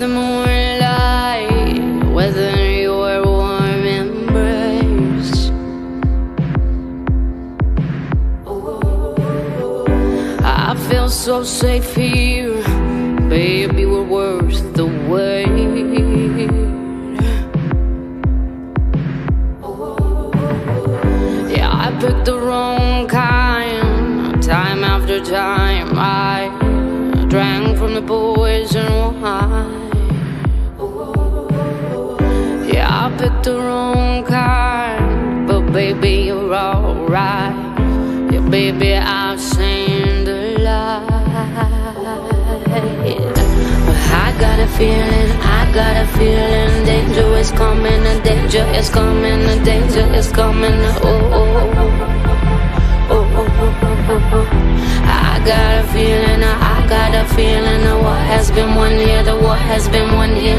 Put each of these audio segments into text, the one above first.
the moonlight, whether your warm embrace. I feel so safe here, baby, we're worth the wait. Picked the wrong kind, time after time. I drank from the poison wine. Yeah, I picked the wrong kind, but baby, you're alright. Yeah, baby, I've seen the light. I got a feeling, I got a feeling, danger is coming, and danger is coming, and danger is coming. Oh, oh, oh, oh, oh, oh, oh. I got a feeling, I got a feeling, the war has been won here, the war has been won here.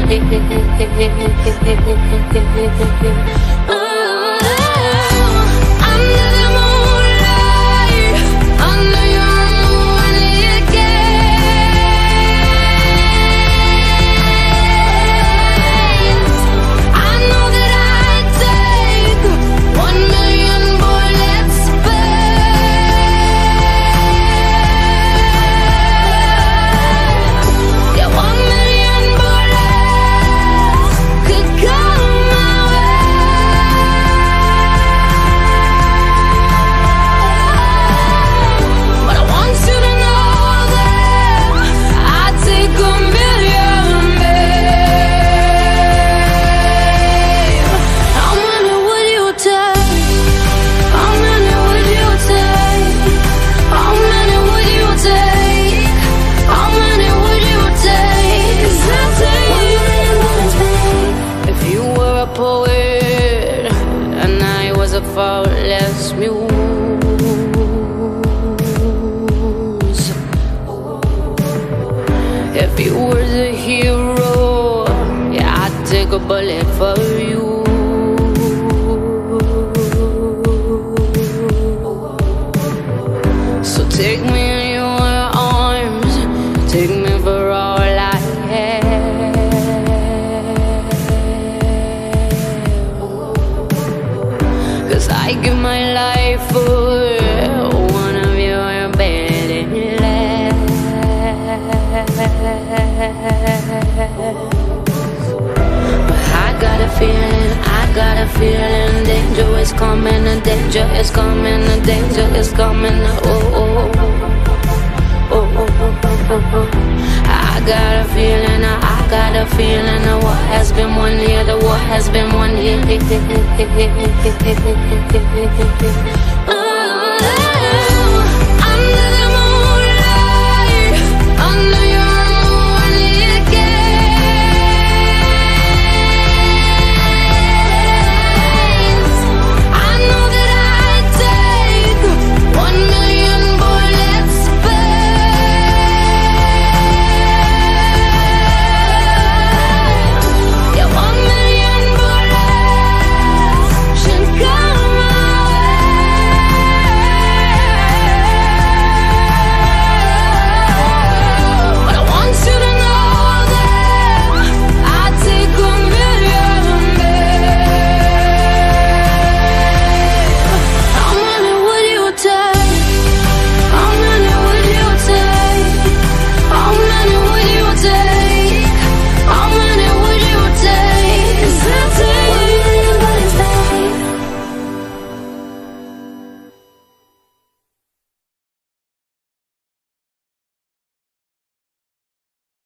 Faultless muse. If you were the hero, yeah, I'd take a bullet for you. So take me in your arms, take me for all I have. I give my life for one of your abandoned laughs. But I got a feeling, danger is coming, and danger is coming, and danger is coming. Oh, oh, oh, oh, oh, oh, oh, oh. I got a feeling, the war has been won here, the war has been won here.